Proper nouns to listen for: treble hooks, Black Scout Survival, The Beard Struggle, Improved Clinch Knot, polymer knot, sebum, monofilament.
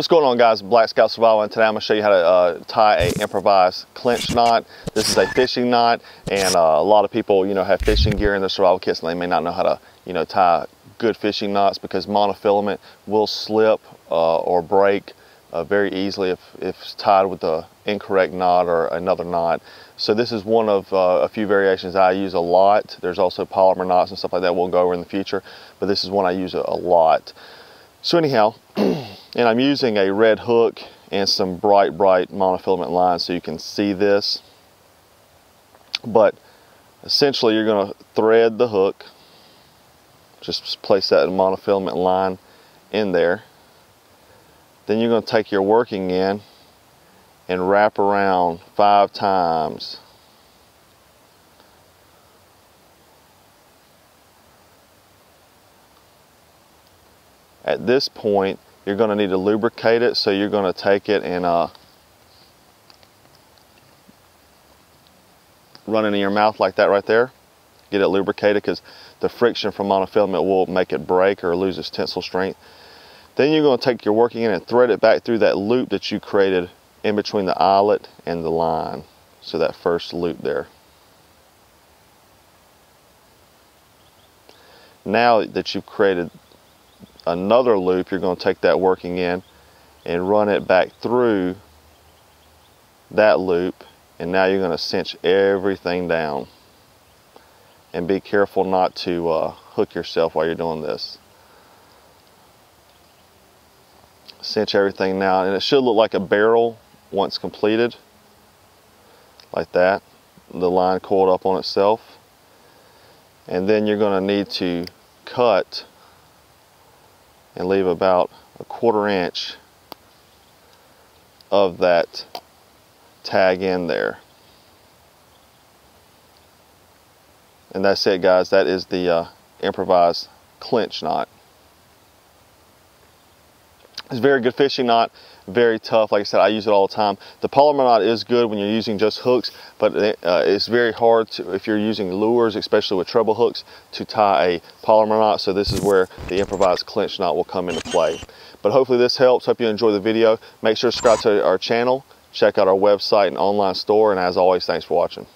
What's going on, guys? Black Scout Survival, and today I'm going to show you how to tie a improvised clinch knot. This is a fishing knot, and a lot of people, you know, have fishing gear in their survival kits, and they may not know how to, you know, tie good fishing knots because monofilament will slip or break very easily if it's tied with the incorrect knot or another knot. So this is one of a few variations I use a lot. There's also polymer knots and stuff like that we'll go over in the future, but this is one I use a lot. So anyhow, and I'm using a red hook and some bright monofilament lines so you can see this. But essentially you're going to thread the hook, just place that monofilament line in there. Then you're going to take your working end and wrap around 5 times. At this point, you're going to need to lubricate it, so you're going to take it and run it in your mouth like that right there. Get it lubricated because the friction from monofilament will make it break or lose its tensile strength. Then you're going to take your working end and thread it back through that loop that you created in between the eyelet and the line. So that first loop there. Now that you've created another loop, you're going to take that working end and run it back through that loop, and now you're going to cinch everything down. And be careful not to hook yourself while you're doing this. Cinch everything now, and it should look like a barrel once completed, like that, the line coiled up on itself. And then you're going to need to cut and leave about a 1/4 inch of that tag in there. And that's it, guys. That is the improvised clinch knot. It's a very good fishing knot, very tough. Like I said, I use it all the time. The polymer knot is good when you're using just hooks, but it's very hard to, if you're using lures, especially with treble hooks, to tie a polymer knot. So this is where the improvised clinch knot will come into play. But hopefully this helps. Hope you enjoy the video. Make sure to subscribe to our channel. Check out our website and online store. And as always, thanks for watching.